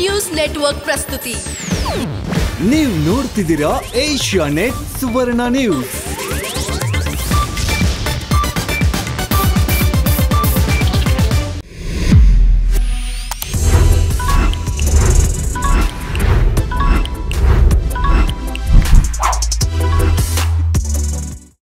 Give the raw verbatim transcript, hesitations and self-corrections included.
News network ಪ್ರಸ್ತುತಿ. ನೀವು ನೋಡ್ತಿದ್ದೀರಾ ಏಷ್ಯಾನೆಟ್ ಸುವರ್ಣ ನ್ಯೂಸ್.